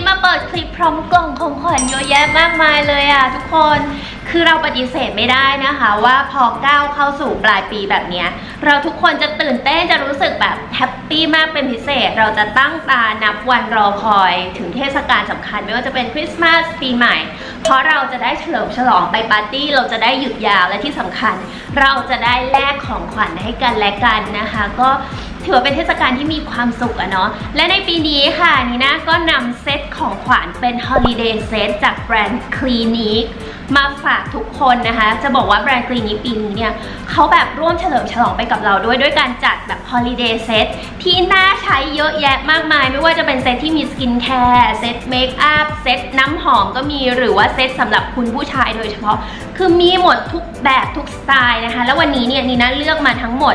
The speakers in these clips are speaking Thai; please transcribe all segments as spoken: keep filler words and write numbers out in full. นี้มาเปิดคลิปพร้อมกล่องของขวัญเยอะแยะมากมายเลยอ่ะทุกคนคือเราปฏิเสธไม่ได้นะคะว่าพอก้าวเข้าสู่ปลายปีแบบนี้เราทุกคนจะตื่นเต้นจะรู้สึกแบบแฮปปี้มากเป็นพิเศษเราจะตั้งตานับวันรอคอยถึงเทศกาลสำคัญไม่ว่าจะเป็นคริสต์มาสปีใหม่เพราะเราจะได้เฉลิมฉลองไปปาร์ตี้เราจะได้หยุดยาวและที่สำคัญเราจะได้แลกของขวัญให้กันและกันนะคะก็ถือว่าเป็นเทศกาลที่มีความสุขอะเนาะและในปีนี้ค่ะนีน่าก็นำเซตของขวัญเป็น Holiday Set จากแบรนด์ Clinique มาฝากทุกคนนะคะจะบอกว่าแบรนด์ Clinique ปีนี้เนี่ยเขาแบบร่วมเฉลิมฉลองไปกับเราด้วยด้วยการจัดแบบ Holiday Set ที่น่าใช้เยอะแยะมากมายไม่ว่าจะเป็นเซตที่มีสกินแคร์เซตเมคอัพเซตน้ำหอมก็มีหรือว่าเซตสำหรับคุณผู้ชายโดยเฉพาะคือมีหมดทุกแบบทุกสไตล์นะคะแล้ววันนี้เนี่ยนีน่าเลือกมาทั้งหมด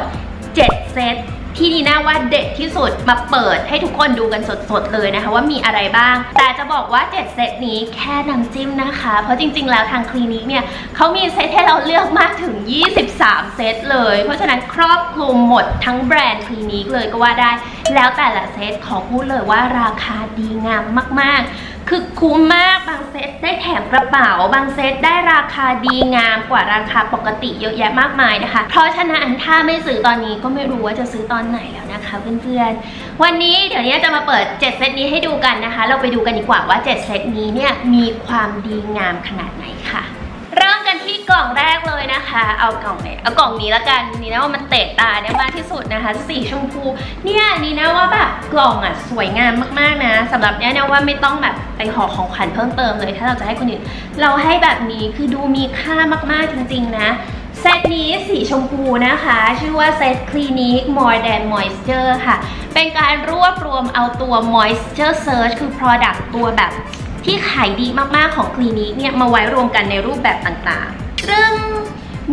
เจ็ดเซตที่นีน่าว่าเด็ดที่สุดมาเปิดให้ทุกคนดูกันสดๆเลยนะคะว่ามีอะไรบ้างแต่จะบอกว่าเจ็ดเซตนี้แค่น้ำจิ้มนะคะเพราะจริงๆแล้วทางคลินิกเนี่ยเขามีเซตให้เราเลือกมากถึงยี่สิบสามเซตเลยเพราะฉะนั้นครอบคลุมหมดทั้งแบรนด์คลินิกเลยก็ว่าได้แล้วแต่ละเซตขอพูดเลยว่าราคาดีงามมากๆคือคุ้มมากบางเซตได้แถมกระเป๋าบางเซตได้ราคาดีงามกว่าราคาปกติเยอะแยะมากมายนะคะเพราะฉะนั้นถ้าไม่ซื้อตอนนี้ก็ไม่รู้ว่าจะซื้อตอนไหนแล้วนะคะเพื่อนๆวันนี้เดี๋ยวนี้จะมาเปิดเจ็ดเซตนี้ให้ดูกันนะคะเราไปดูกันดีกว่าว่าเจ็ดเซตนี้เนี่ยมีความดีงามขนาดไหนค่ะเริ่มกันที่กล่องแรกเลยนะคะเอากล่องไหนเอากล่องนี้ละกันนี่นะว่ามันเตะตาเนี่ยมากที่สุดนะคะสีชมพูเนี่ยนี่นะว่าแบบกล่องอ่ะสวยงามมากๆนะสำหรับเนี่ยนะว่าไม่ต้องแบบไปห่อของขวัญเพิ่มเติมเลยถ้าเราจะให้คนอื่นเราให้แบบนี้คือดูมีค่ามากๆจริงๆนะเซตนี้สีชมพูนะคะชื่อว่าเซต Clinique More Than Moisture ค่ะเป็นการรวบรวมเอาตัว Moisture Surge คือ Product ตัวแบบที่ขายดีมากๆของคลินิกเนี่ยมาไว้รวมกันในรูปแบบต่างๆซึ่ง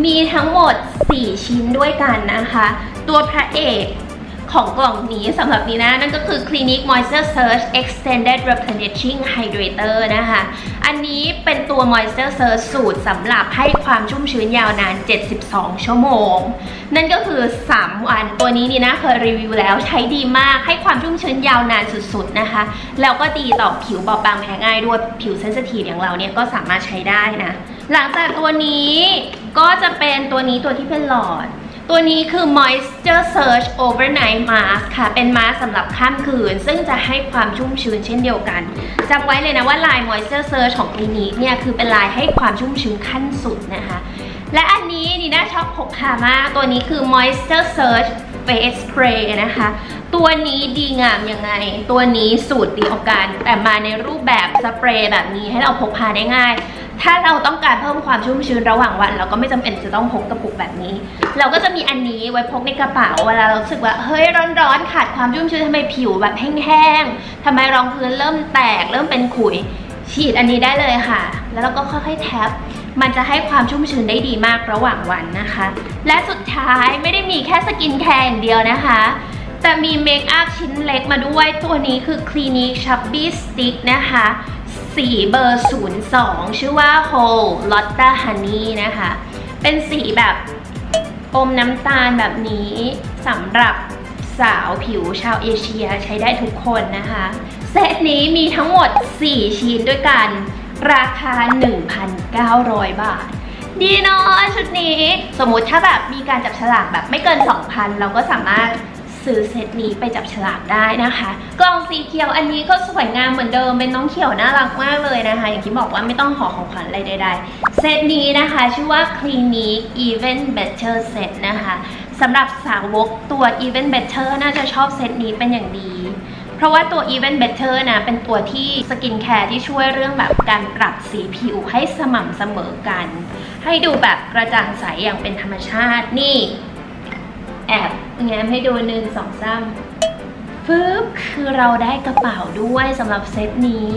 มีทั้งหมดสี่ชิ้นด้วยกันนะคะตัวพระเอกของกล่องนี้สำหรับนี้นะนั่นก็คือ Clinique Moisture Surge Extended Replenishing Hydrator นะคะอันนี้เป็นตัว Moisture Surge สูตรสำหรับให้ความชุ่มชื้นยาวนานเจ็ดสิบสองชั่วโมงนั่นก็คือสามวันตัวนี้นี่นะเคยรีวิวแล้วใช้ดีมากให้ความชุ่มชื้นยาวนานสุดๆนะคะแล้วก็ดีต่อผิวบอบบางแพ้ง่ายด้วยผิวเซนซิทีฟอย่างเราเนี่ยก็สามารถใช้ได้นะหลังจากตัวนี้ก็จะเป็นตัวนี้ตัวที่เป็นหลอดตัวนี้คือ Moisture Surge Overnight Mask ค่ะเป็นมาสก์สำหรับข้ามคืนซึ่งจะให้ความชุ่มชื้นเช่นเดียวกันจำไว้เลยนะว่าลาย Moisture Surge ของคลินิกเนี่ยคือเป็นลายให้ความชุ่มชื้นขั้นสุดนะคะและอันนี้นีน่าชอบพกพามากตัวนี้คือ Moisture Surge Face Spray นะคะตัวนี้ดีงามยังไงตัวนี้สูตรเดียวกันแต่มาในรูปแบบสเปรย์แบบนี้ให้เราพกพาได้ง่ายถ้าเราต้องการเพิ่มความชุ่มชื้นระหว่างวันเราก็ไม่จำเป็นจะต้องพกกระปุกแบบนี้เราก็จะมีอันนี้ไว้พกในกระเป๋าเวลาเราสึกว่าเฮ้ยร้อนๆขาดความชุ่มชื้นทำไมผิวแบบแห้งๆทำไมรองพื้นเริ่มแตกเริ่มเป็นขุยฉีดอันนี้ได้เลยค่ะแล้วเราก็ค่อยๆแทบมันจะให้ความชุ่มชื้นได้ดีมากระหว่างวันนะคะและสุดท้ายไม่ได้มีแค่สกินแคร์อย่างเดียวนะคะแต่มีเมคอัพชิ้นเล็กมาด้วยตัวนี้คือ Clinique Chubby Stick นะคะสีเบอร์ศูนย์สองชื่อว่า Whole Lotta Honey นะคะเป็นสีแบบอมน้ำตาลแบบนี้สำหรับสาวผิวชาวเอเชียใช้ได้ทุกคนนะคะเซตนี้มีทั้งหมดสี่ชิ้นด้วยกันราคา หนึ่งพันเก้าร้อย บาทดีเนาะชุดนี้สมมุติถ้าแบบมีการจับฉลากแบบไม่เกิน สองพัน เราก็สามารถซื้อเซตนี้ไปจับฉลากได้นะคะกล่องสีเขียวอันนี้ก็สวยงามเหมือนเดิมเป็นน้องเขียวน่ารักมากเลยนะคะอย่างที่บอกว่าไม่ต้องห่อของขวัญอะไรใดๆเซตนี้นะคะชื่อว่า Clinique Even Better Set นะคะสำหรับสาวกตัว Even Better น่าจะชอบเซตนี้เป็นอย่างดีเพราะว่าตัว Even Better นะเป็นตัวที่สกินแคร์ที่ช่วยเรื่องแบบการปรับสีผิวให้สม่ำเสมอกันให้ดูแบบกระจ่างใสอย่างเป็นธรรมชาตินี่แอบแง้มให้ดูหนึ่ง สอง สามปึ๊บคือเราได้กระเป๋าด้วยสำหรับเซตนี้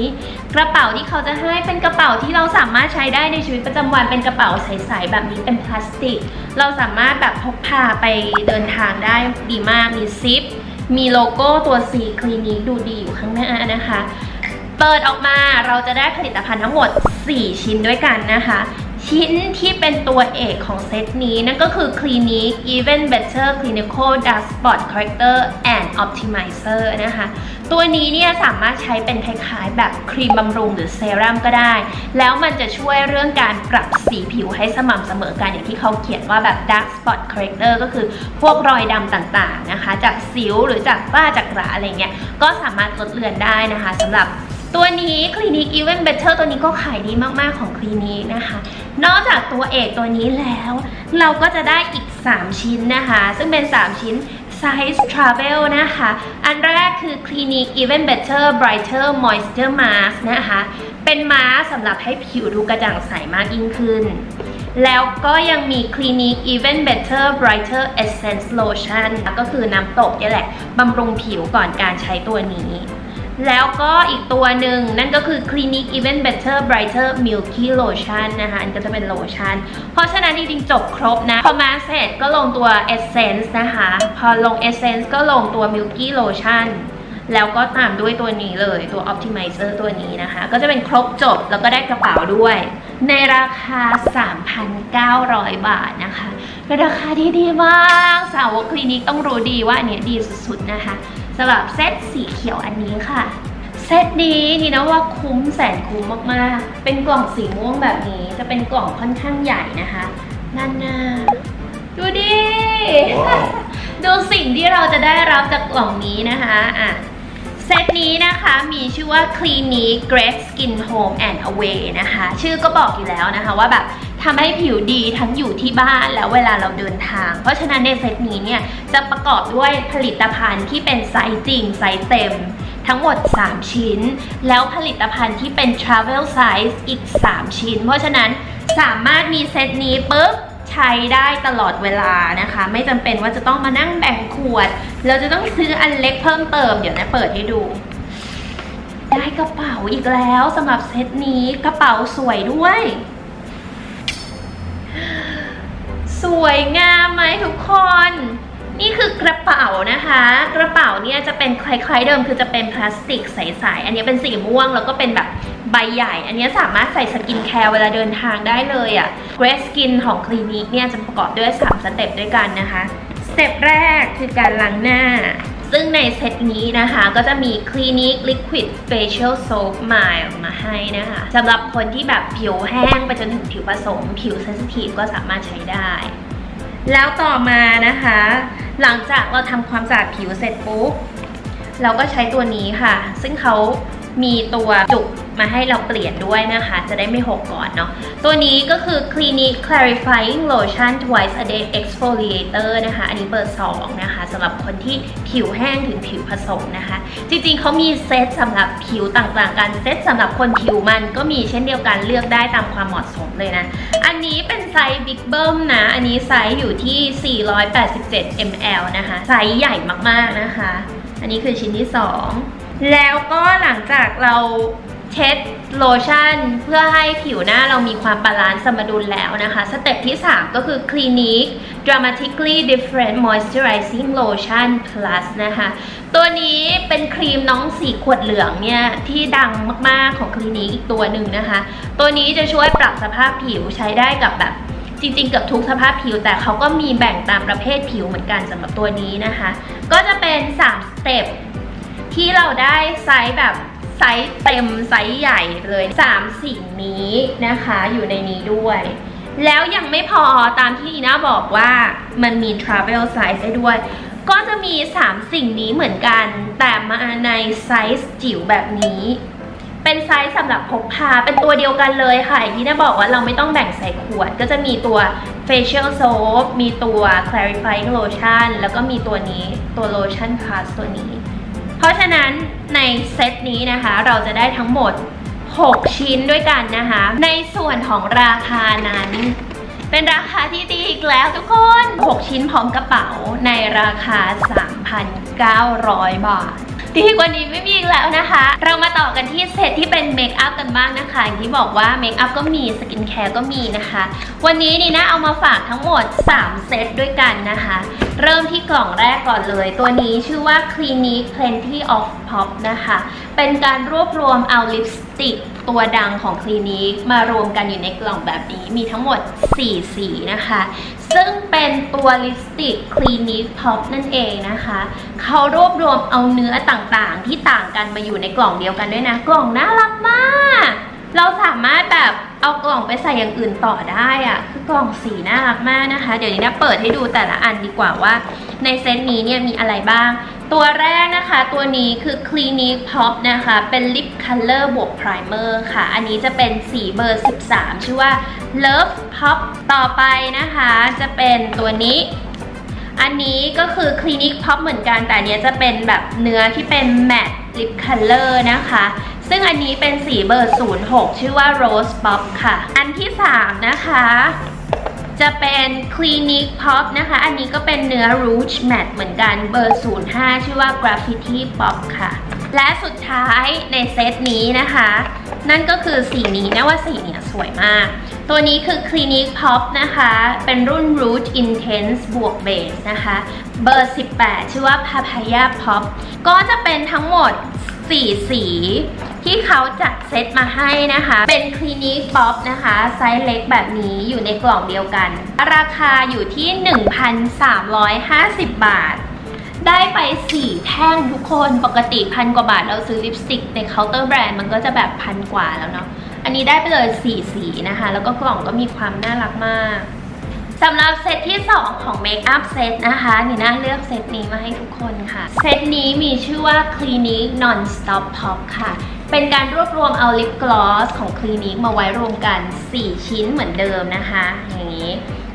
กระเป๋าที่เขาจะให้เป็นกระเป๋าที่เราสามารถใช้ได้ในชีวิตประจำวันเป็นกระเป๋าใสๆแบบนี้เป็นพลาสติกเราสามารถแบบพกพาไปเดินทางได้ดีมากมีซิปมีโลโก้ตัวสีคลินิกดูดีอยู่ข้างหน้านะคะเปิดออกมาเราจะได้ผลิตภัณฑ์ทั้งหมดสี่ชิ้นด้วยกันนะคะ ชิ้นที่เป็นตัวเอกของเซตนี้นั่นก็คือ Clinique Even Better Clinical Dark Spot Corrector and Optimizer นะคะตัวนี้เนี่ยสามารถใช้เป็นคล้ายๆแบบครีมบำรุงหรือเซรั่มก็ได้แล้วมันจะช่วยเรื่องการปรับสีผิวให้สม่ำเสมอกันอย่างที่เขาเขียนว่าแบบ Dark Spot Corrector ก็คือพวกรอยดำต่างๆนะคะจากสิวหรือจากฝ้าจากระอะไรเงี้ยก็สามารถลดเลือนได้นะคะสำหรับตัวนี้คลินิก Even Better ตัวนี้ก็ขายดีมากๆของคลินิกนะคะนอกจากตัวเอกตัวนี้แล้วเราก็จะได้อีกสามชิ้นนะคะซึ่งเป็นสามชิ้น Size Travel นะคะอันแรกคือคลินิก Even Better Brighter Moisture Mask นะคะเป็นมาสก์สำหรับให้ผิวดูกระจ่างใสมากยิ่งขึ้นแล้วก็ยังมี Clinique Even Better Brighter Essence Lotion ก็คือน้ำตกนี่แหละบำรุงผิวก่อนการใช้ตัวนี้แล้วก็อีกตัวหนึ่งนั่นก็คือ Clinique Even Better Brighter Milky Lotion นะคะอันก็จะเป็นโลชั่นเพราะฉะนั้นจริงๆจบครบนะพอมาเสร็จก็ลงตัว Essence นะคะพอลง Essence ก็ลงตัว Milky Lotion แล้วก็ตามด้วยตัวนี้เลยตัว Optimizer ตัวนี้นะคะก็จะเป็นครบจบแล้วก็ได้กระเป๋าด้วยในราคา สามพันเก้าร้อย บาทนะคะเป็นราคาที่ดีมากสาวคลินิกต้องรู้ดีว่าเนี่ยดีสุดๆนะคะสำหรับเซตสีเขียวอันนี้ค่ะเซตนี้นี่นะว่าคุ้มแสนคุ้มมากๆเป็นกล่องสีม่วงแบบนี้จะเป็นกล่องค่อนข้างใหญ่นะคะนั่นน่ะดูดิ wow. ดูสิ่งที่เราจะได้รับจากกล่องนี้นะคะอ่ะเซตนี้นะคะมีชื่อว่า Clinique Great Skin Home and Away นะคะชื่อก็บอกอยู่แล้วนะคะว่าแบบทำให้ผิวดีทั้งอยู่ที่บ้านแล้วเวลาเราเดินทางเพราะฉะนั้นในเซตนี้เนี่ยจะประกอบด้วยผลิตภัณฑ์ที่เป็นไซส์จริงไซส์เต็มทั้งหมดสามชิ้นแล้วผลิตภัณฑ์ที่เป็น Travel Size อีกสามชิ้นเพราะฉะนั้นสามารถมีเซตนี้ปุ๊บใช้ได้ตลอดเวลานะคะไม่จำเป็นว่าจะต้องมานั่งแบ่งขวดเราจะต้องซื้ออันเล็กเพิ่มเติมเดี๋ยวนะเปิดให้ดูได้กระเป๋าอีกแล้วสำหรับเซตนี้กระเป๋าสวยด้วยสวยงามไหมทุกคนนี่คือกระเป๋านะคะกระเป๋าเนี่ยจะเป็นคล้ายๆเดิมคือจะเป็นพลาสติกใสๆอันนี้เป็นสีม่วงแล้วก็เป็นแบบใบใหญ่อันนี้สามารถใส่สกินแคร์เวลาเดินทางได้เลยอ่ะ Great Skin ของคลินิกเนี่ยจะประกอบด้วยสามสเต็ปด้วยกันนะคะสเต็ปแรกคือการล้างหน้าซึ่งในเซตนี้นะคะก็จะมี Clinique Liquid Facial Soap Mild มาให้นะคะสำหรับคนที่แบบผิวแห้งไปจนถึงผิวผสมผิวเซนซิทีฟก็สามารถใช้ได้แล้วต่อมานะคะหลังจากเราทำความสะอาดผิวเสร็จปุ๊บเราก็ใช้ตัวนี้ค่ะซึ่งเขามีตัวจุกมาให้เราเปลี่ยนด้วยนะคะจะได้ไม่หกก่อนเนาะตัวนี้ก็คือ Clinique Clarifying Lotion Twice a Day Exfoliator นะคะอันนี้เบอร์สองนะคะสำหรับคนที่ผิวแห้งถึงผิวผสมนะคะจริงๆเขามีเซตสำหรับผิวต่างๆกันเซตสำหรับคนผิวมันก็มีเช่นเดียวกันเลือกได้ตามความเหมาะสมเลยนะอันนี้เป็นไซส์บิ๊กเบิ้มนะอันนี้ไซส์อยู่ที่ สี่ร้อยแปดสิบเจ็ดมิลลิลิตร นะคะไซส์ใหญ่มากๆนะคะอันนี้คือชิ้นที่สองแล้วก็หลังจากเราเช็ดโลชั่นเพื่อให้ผิวหน้าเรามีความบาลานซ์สมดุลแล้วนะคะสเต็ปที่สามก็คือ Clinique Dramatically Different Moisturizing Lotion Plus นะคะตัวนี้เป็นครีมน้องสีขวดเหลืองเนี่ยที่ดังมากๆของคลินิกอีกตัวหนึ่งนะคะตัวนี้จะช่วยปรับสภาพผิวใช้ได้กับแบบจริงๆกับทุกสภาพผิวแต่เขาก็มีแบ่งตามประเภทผิวเหมือนกันสำหรับตัวนี้นะคะก็จะเป็นสามสเต็ปที่เราได้ไซส์แบบไซส์เต็มไซส์ใหญ่เลยสามสิ่งนี้นะคะอยู่ในนี้ด้วยแล้วยังไม่พอตามที่ลีน่าบอกว่ามันมี Travel Size ได้ด้วยก็จะมีสามสิ่งนี้เหมือนกันแต่มาในไซส์จิ๋วแบบนี้เป็นไซส์สำหรับพกพาเป็นตัวเดียวกันเลยค่ะอย่างที่น่าบอกว่าเราไม่ต้องแบ่งใส่ขวดก็จะมีตัว Facial Soap มีตัว Clarifying Lotion แล้วก็มีตัวนี้ตัว Lotion Plus ตัวนี้เพราะฉะนั้นในเซตนี้นะคะเราจะได้ทั้งหมดหกชิ้นด้วยกันนะคะในส่วนของราคานั้นเป็นราคาที่ดีอีกแล้วทุกคนหกชิ้นพร้อมกระเป๋าในราคา สามพันเก้าร้อย บาทดีกว่านี้ไม่มีอีกแล้วนะคะเรามาต่อกันที่เซตที่เป็นเมคอัพกันบ้างนะคะอย่างที่บอกว่าเมคอัพก็มีสกินแคร์ก็มีนะคะวันนี้นี่นะเอามาฝากทั้งหมดสามเซตด้วยกันนะคะเริ่มที่กล่องแรกก่อนเลยตัวนี้ชื่อว่า Clinique Plenty of Pop นะคะเป็นการรวบรวมเอาลิปสติก ตัวดังของ Clinique มารวมกันอยู่ในกล่องแบบนี้มีทั้งหมดสี่สีนะคะซึ่งเป็นตัวลิปสติก Clinique Pop นั่นเองนะคะเขารวบรวมเอาเนื้อต่างๆที่ต่างกันมาอยู่ในกล่องเดียวกันด้วยนะกล่องน่ารักมากเราสามารถแบบเอากล่องไปใส่อย่างอื่นต่อได้อะคือกล่องสีน่ารักมากนะคะเดี๋ยวนี้นะเปิดให้ดูแต่ละอันดีกว่าว่าในเซตนี้เนี่ยมีอะไรบ้างตัวแรกนะคะตัวนี้คือ Clinique Pop นะคะเป็นลิปคัลเลอร์บวกไพรเมอร์ค่ะอันนี้จะเป็นสีเบอร์สิบสามชื่อว่า Love Pop ต่อไปนะคะจะเป็นตัวนี้อันนี้ก็คือ Clinique Pop เหมือนกันแต่เนี้ยจะเป็นแบบเนื้อที่เป็น Matte Lip Color นะคะซึ่งอันนี้เป็นสีเบอร์ศูนย์หกชื่อว่า Rose Pop ค่ะอันที่สามนะคะจะเป็น Clinique Pop นะคะอันนี้ก็เป็นเนื้อ Rouge Matte เหมือนกันเบอร์ศูนย์ห้าชื่อว่า Graffiti Pop ค่ะและสุดท้ายในเซตนี้นะคะนั่นก็คือสีนี้นะว่าสีเนี่ยสวยมากตัวนี้คือ Clinique Pop นะคะเป็นรุ่น Rouge Intense บวก Base นะคะเบอร์สิบแปดชื่อว่า Papaya Pop ก็จะเป็นทั้งหมดสี่สีที่เขาจัดเซตมาให้นะคะเป็น Clinique Pop นะคะไซส์เล็กแบบนี้อยู่ในกล่องเดียวกันราคาอยู่ที่ หนึ่งพันสามร้อยห้าสิบบ บาทได้ไปสี่แท่งทุกคนปกติพันกว่าบาทเราซื้อลิปสติกในเคาน์เตอร์แบรนด์มันก็จะแบบพันกว่าแล้วเนาะอันนี้ได้ไปเลยสี่สีนะคะแล้วก็กล่องก็มีความน่ารักมากสำหรับเซตที่สองของเมคอัพเซตนะคะนี่น่าเลือกเซตนี้มาให้ทุกคนค่ะเซตนี้มีชื่อว่า Clinique Non-Stop Pop ค่ะเป็นการรวบรวมเอาลิปกลอสของ Clinique มาไว้รวมกันสี่ชิ้นเหมือนเดิมนะคะอย่างนี้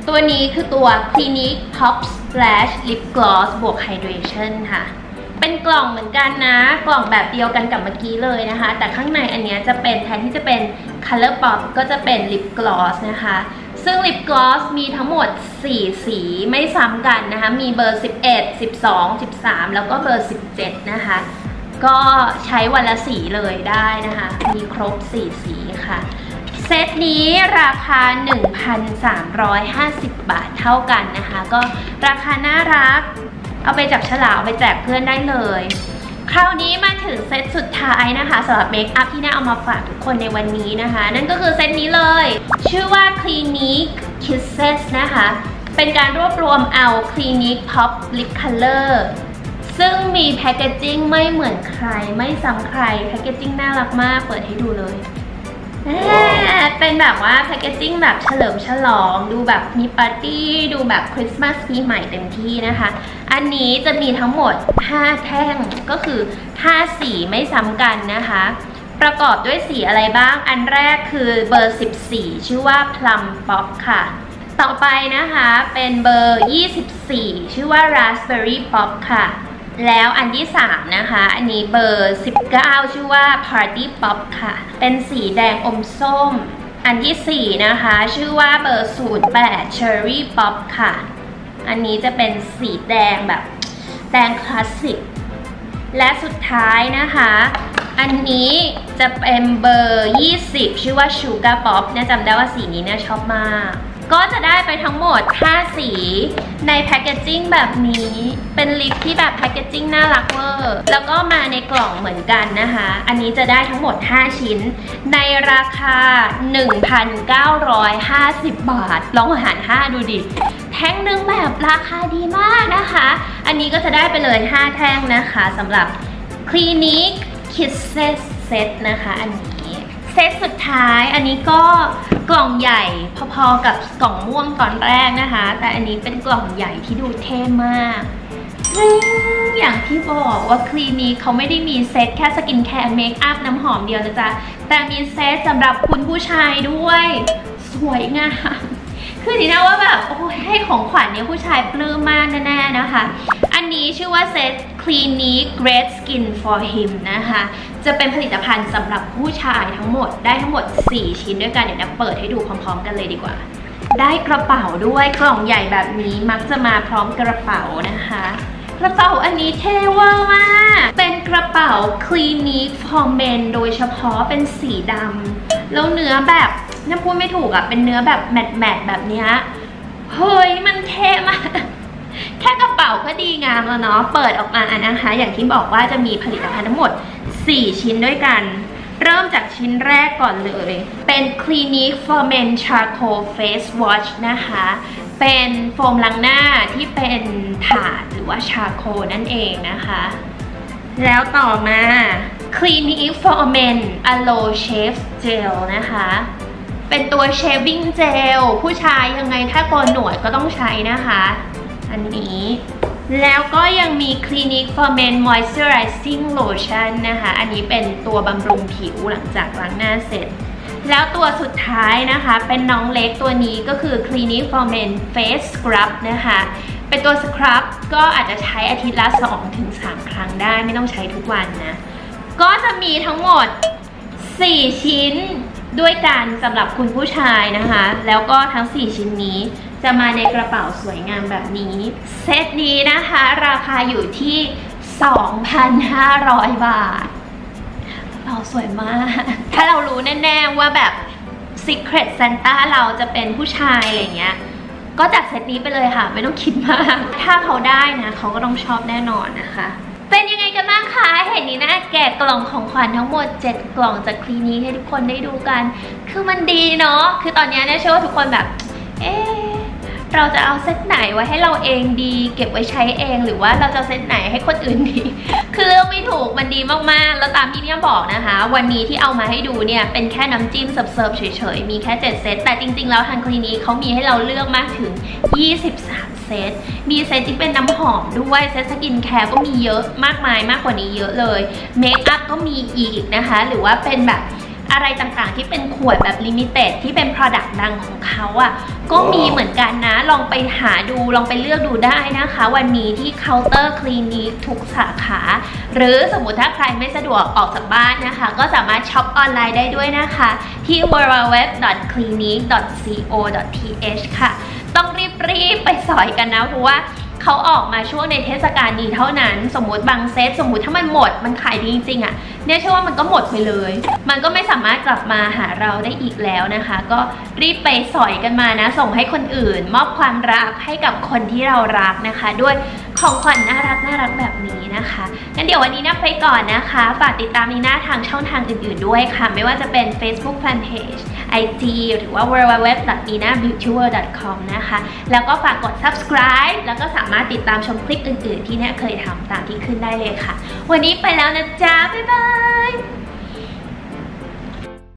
ตัวนี้คือตัว Clinique Pop Splash Lip Gloss บวก Hydration ค่ะเป็นกล่องเหมือนกันนะกล่องแบบเดียวกันกับเมื่อกี้เลยนะคะแต่ข้างในอันนี้จะเป็นแทนที่จะเป็น Color Pop ก็จะเป็น Lip Gloss นะคะซึ่ง Lip Gloss มีทั้งหมดสี่สีไม่ซ้ำกันนะคะมีเบอร์สิบเอ็ด สิบสอง สิบสามแล้วก็เบอร์สิบเจ็ดนะคะก็ใช้วันละสีเลยได้นะคะมีครบสี่สีค่ะเซตนี้ราคา หนึ่งพันสามร้อยห้าสิบ บาทเท่ากันนะคะก็ราคาน่ารักเอาไปจับฉลากเอาไปแจกเพื่อนได้เลยคราวนี้มาถึงเซตสุดท้ายนะคะสำหรับเมคอัพที่น่าเอามาฝากทุกคนในวันนี้นะคะนั่นก็คือเซตนี้เลยชื่อว่า Clinique Kisses นะคะเป็นการรวบรวมเอา Clinique Pop Lip Color ซึ่งมีแพคเกจจิ้งไม่เหมือนใครไม่ซ้ำใครแพคเกจจิ้งน่ารักมากเปิดให้ดูเลยเป็นแบบว่าแพคเกจจิ้งแบบเฉลิมฉลองดูแบบมีปาร์ตี้ดูแบบคริสต์มาสปีใหม่เต็มที่นะคะอันนี้จะมีทั้งหมดห้าแท่งก็คือห้าสีไม่ซ้ำกันนะคะประกอบด้วยสีอะไรบ้างอันแรกคือเบอร์สิบสี่ชื่อว่า Plum Pop ค่ะต่อไปนะคะเป็นเบอร์ยี่สิบสี่ชื่อว่า Raspberry Pop ค่ะแล้วอันที่สามนะคะอันนี้เบอร์สิบเก้าชื่อว่า Party Pop ค่ะเป็นสีแดงอมส้มอันที่สี่นะคะชื่อว่าเบอร์ศูนย์แปด Cherry Pop ค่ะอันนี้จะเป็นสีแดงแบบแดงคลาสสิกและสุดท้ายนะคะอันนี้จะเป็นเบอร์ยี่สิบชื่อว่า Sugar Pop เนี่ยจำได้ว่าสีนี้เนี่ยชอบมากก็จะได้ไปทั้งหมดห้าสีในแพคเกจจิ้งแบบนี้เป็นลิปที่แบบแพคเกจจิ้งน่ารักเวอร์แล้วก็มาในกล่องเหมือนกันนะคะอันนี้จะได้ทั้งหมดห้าชิ้นในราคา หนึ่งพันเก้าร้อยห้าสิบ บาทลองหารห้าดูดิแท่งนึงแบบราคาดีมากนะคะอันนี้ก็จะได้ไปเลยห้าแท่งนะคะสำหรับ Clinique Kisses Set นะคะอันนี้เซตสุดท้ายอันนี้ก็กล่องใหญ่พอๆกับกล่องม่วงตอนแรกนะคะแต่อันนี้เป็นกล่องใหญ่ที่ดูเท่มากอย่างที่บอกว่าคลินิกเขาไม่ได้มีเซตแค่สกินแคร์เมคอัพน้ำหอมเดียวนะจ๊ะแต่มีเซตสำหรับคุณผู้ชายด้วยสวยงามคือดีนะว่าแบบโอ้ให้ของขวัญเนี่ยผู้ชายปลื้มมากแน่ๆนะคะอันนี้ชื่อว่าเซต Clinique Great Skin for Him นะคะจะเป็นผลิตภัณฑ์สำหรับผู้ชายทั้งหมดได้ทั้งหมดสี่ชิ้นด้วยกันเดี๋ยวนะเปิดให้ดูพร้อมๆกันเลยดีกว่าได้กระเป๋าด้วยกล่องใหญ่แบบนี้มักจะมาพร้อมกระเป๋านะคะกระเป๋าอันนี้เท่เวอร์มากเป็นกระเป๋า Clinique for Men โดยเฉพาะเป็นสีดำแล้วเนื้อแบบน้ำพูดไม่ถูกอะเป็นเนื้อแบบแมตแมตแบบเนี้ยเฮ้ยมันเท่มากแค่กระเป๋าก็ดีงามแล้วเนาะเปิดออกมานะคะอย่างที่บอกว่าจะมีผลิตภัณฑ์ทั้งหมดสี่ชิ้นด้วยกัน เริ่มจากชิ้นแรกก่อนเลยเป็น Clinique for Men Charcoal Face Wash นะคะเป็นโฟมล้างหน้าที่เป็นถาดหรือว่าชาโคนั่นเองนะคะแล้วต่อมา Clinique for Men Aloe Shea Gel นะคะเป็นตัว Shaving Gel ผู้ชายยังไงถ้าโกนหนวดก็ต้องใช้นะคะอันนี้แล้วก็ยังมี Clinique for Men Moisturizing Lotion นะคะอันนี้เป็นตัวบำรุงผิวหลังจากล้างหน้าเสร็จแล้วตัวสุดท้ายนะคะเป็นน้องเล็กตัวนี้ก็คือ Clinique for Men Face Scrub นะคะเป็นตัวสครับก็อาจจะใช้อาทิตย์ละ สองถึงสาม ครั้งได้ไม่ต้องใช้ทุกวันนะก็จะมีทั้งหมดสี่ชิ้นด้วยกันสำหรับคุณผู้ชายนะคะแล้วก็ทั้งสี่ชิ้นนี้จะมาในกระเป๋าสวยงามแบบนี้เซตนี้นะคะราคาอยู่ที่ สองพันห้าร้อย บาทกระเป๋าสวยมากถ้าเรารู้แน่ๆว่าแบบ Secret Santa เราจะเป็นผู้ชายอะไรเงี้ยก็จัดเซตนี้ไปเลยค่ะไม่ต้องคิดมากถ้าเขาได้นะเขาก็ต้องชอบแน่นอนนะคะเป็นยังไงกันบ้างคะเห็นนี้นะแกะกล่องของขวัญทั้งหมดเจ็ดกล่องจากคลินิกให้ทุกคนได้ดูกันคือมันดีเนาะคือตอนนี้เนี่ยเชื่อว่าทุกคนแบบเออเราจะเอาเซตไหนไว้ให้เราเองดีเก็บไว้ใช้เองหรือว่าเราจะเซตไหนให้คนอื่นดีคือเลือกไม่ถูกมันดีมากๆแล้วตามที่เนี่ยบอกนะคะวันนี้ที่เอามาให้ดูเนี่ยเป็นแค่น้ำจิ้มเสิร์ฟๆเฉยๆมีแค่เจ็ดเซตแต่จริงๆแล้วทางคลินิกเขามีให้เราเลือกมากถึงยี่สิบสามเซตมีเซตที่เป็นน้ำหอมด้วยเซตสกินแคร์ก็มีเยอะมากมายมากกว่านี้เยอะเลยเมคอัพก็มีอีกนะคะหรือว่าเป็นแบบอะไรต่างๆที่เป็นขวดแบบลิมิเต็ดที่เป็น product ดังของเขาอ่ะก็มีเหมือนกันนะลองไปหาดูลองไปเลือกดูได้นะคะวันนี้ที่เคาน์เตอร์คลินิกทุกสาขาหรือสมมติถ้าใครไม่สะดวกออกจากบ้านนะคะก็สามารถช็อปออนไลน์ได้ด้วยนะคะที่ ดับเบิลยู ดับเบิลยู ดับเบิลยู ดอท คลินิก ดอท โค ดอท ที เอช ค่ะต้องรีบๆไปสอยกันนะเพราะว่าเขาออกมาช่วงในเทศกาลนี้เท่านั้นสมมติบางเซตสมมติถ้ามันหมดมันขายดีจริงๆอ่ะเนี่ยเชื่อว่ามันก็หมดไปเลยมันก็ไม่สามารถกลับมาหาเราได้อีกแล้วนะคะก็รีบไปสอยกันมานะส่งให้คนอื่นมอบความรักให้กับคนที่เรารักนะคะด้วยของขวัญน่ารักน่ารักแบบนี้นะคะงั้นเดี๋ยววันนี้นะไปก่อนนะคะฝากติดตามนีน่าทางช่องทางอื่นๆด้วยค่ะไม่ว่าจะเป็น Facebook Fanpage ไอ จี หรือว่า ดับเบิลยู ดับเบิลยู ดับเบิลยู ดอท นีน่าบิวตี้เวิลด์ ดอท คอม นะคะแล้วก็ฝากกด subscribe แล้วก็สามารถติดตามชมคลิปอื่นๆที่เนี่ยเคยทำตามที่ขึ้นได้เลยค่ะวันนี้ไปแล้วนะจ๊ะบ๊ายบาย